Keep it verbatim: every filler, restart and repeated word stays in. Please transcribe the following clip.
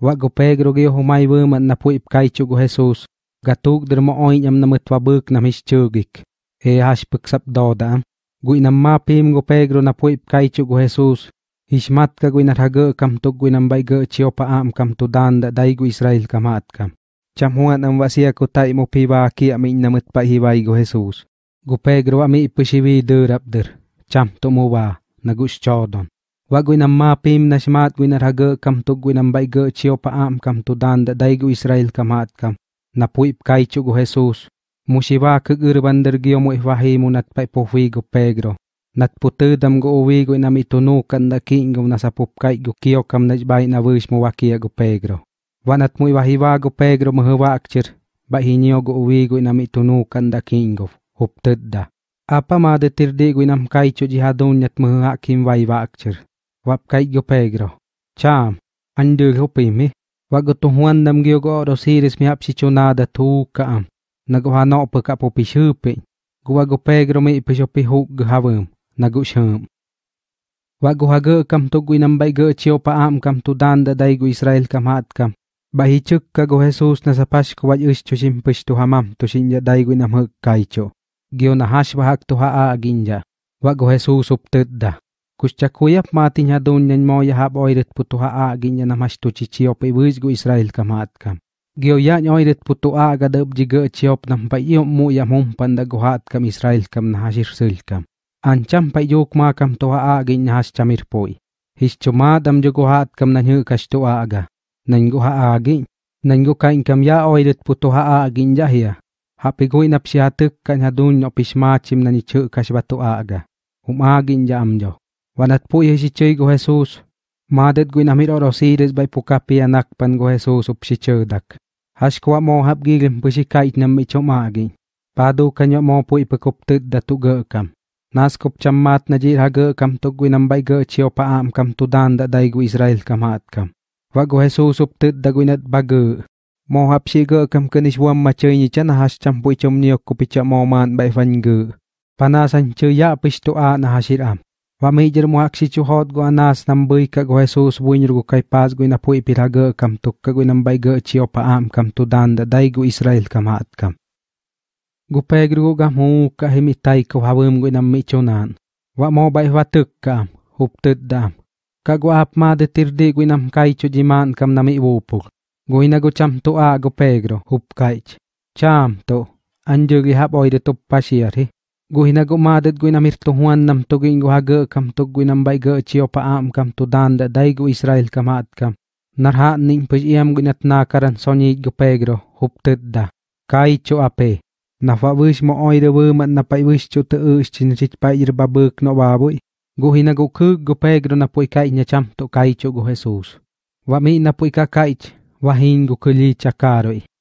Wak gopeg rogeo humai vermat na puip kaichuk o Jesus. Gatuk derma oin yam nametwa buk nam his chugik. E hash puksap doda. Gui nam mapim gopegro na puip kaichuk o Jesus. His matka gui narhaga kam tuk gui nam baiga chiopa am kam tudan da daigu Israel kamatka. Chamhuat am wasia kutai mo piwa ki amin nametpa hiwai go Jesus. Gopegro ami ipishiwi derabder. Cham tomowa nagus chodon. Wa gui nam mapim na shmat gui narhaga kam tuk gui nam baiga chiopa am kam tudan da daigu Israel kamatka. Napuip kaichu go Jesus. Mushiwa kugur bandar gyo mo ihwahi mo natpay pohui go Pedro. Natputudam go uwi go inam itunukan na king go nasapupkay go kiyo kam najbay na wish mo wakia go Pedro. Wanat mo ihwahiwa go Pedro mahawakchir. Bahinyo go uwi go inam itunukan na king go. Huptudda. Apa madatirdi go inam kaichu jihadon yat mahakim waywakchir. Wapkay go Pedro. Cham. Andul hupimi. Wagotuhuan dam gyo go rosiris mihap si chonada tu kaam. Naguhano pa ka po pishupin. Guwagopegro may ipishopihuk gawam. Nagusham. Waguhaga kam to guinambay ga chiyo paam kam to danda daigo Israel kamat kam. Bahichuk ka go Jesus na sapash kuwaj us chosimpish to hamam to sinja daigo inamhag kaicho. Gyo nahash bahag to haa aginja. Wago Jesus uptedda. Kusyakuyap matin ha doon nyan mo yahab oiret puto haagin yan amas to chichiop iwis go Israel kamat kam. Giyoyan oiret puto aagadab jiga chiop nam paiyo mo yamong pandaguhat kam Israel kam nahasir sil kam. Ancham paiyok makam to haagin nahas chamir poy. Hischumadam jaguhat kam nanyukas to aaga. Nanggo haagin. Nanggo kain kam ya oiret puto haagin jahia. Hapigoy napsihatuk kan ha doon opismachim nanichukas bato aaga. Umagin jam jo. Wanat po si Choy go Jesus. Madet go inamir orosiris bay pukapi anak pan go Jesus up si Chodak. Haskwa mo hapgilim po si kait nam ichomagin. Pado kanyo mo po ipakuptid datu gakam. Naskop chammat na jirhaga kam to go inambay gachiyo paam kam tudan da day go Israel kamat kam. Wag go Jesus uptid da go inat baga. Mo hap si gakam kaniswam machay ni chan has champo ichom niyok kupicha mo man bay fan ga. Panasan chaya pisto a na hasiram. Wamijir mo aksichuhot go anas nambay ka go Jesus buinir go kaipas go inapu ipiraga kam tuk ka go inambay ga chiopaam kam tudan da day go Israel kamat kam. Gupegri go gamu ka himitay ko hawam go inamichonan. Wamo bay watuk kam, huptid dam. Kagwa apma de tirdi go inam kaicho jiman kam nami iwupur. Go inago cham to a go pegro, hupkaich. Cham to, anjuri hapoy de tupasiyari. Guhinago madet guinamir tuhuan nam tugin guhaga kam tuguinam bay ga chiopa am kam tudan da daigo Israel kamat kam. Narha ning pisiam guinat nakaran sonyi gupegro hupted da. Kai cho ape. Nafawish mo oida wumat napaiwish cho tuus chinachitpay irbabuk no baboy. Guhinago kug gupegro napuikay nyacham to kai cho go Jesus. Wami napuikakaich. Wahin gukulichakaroy.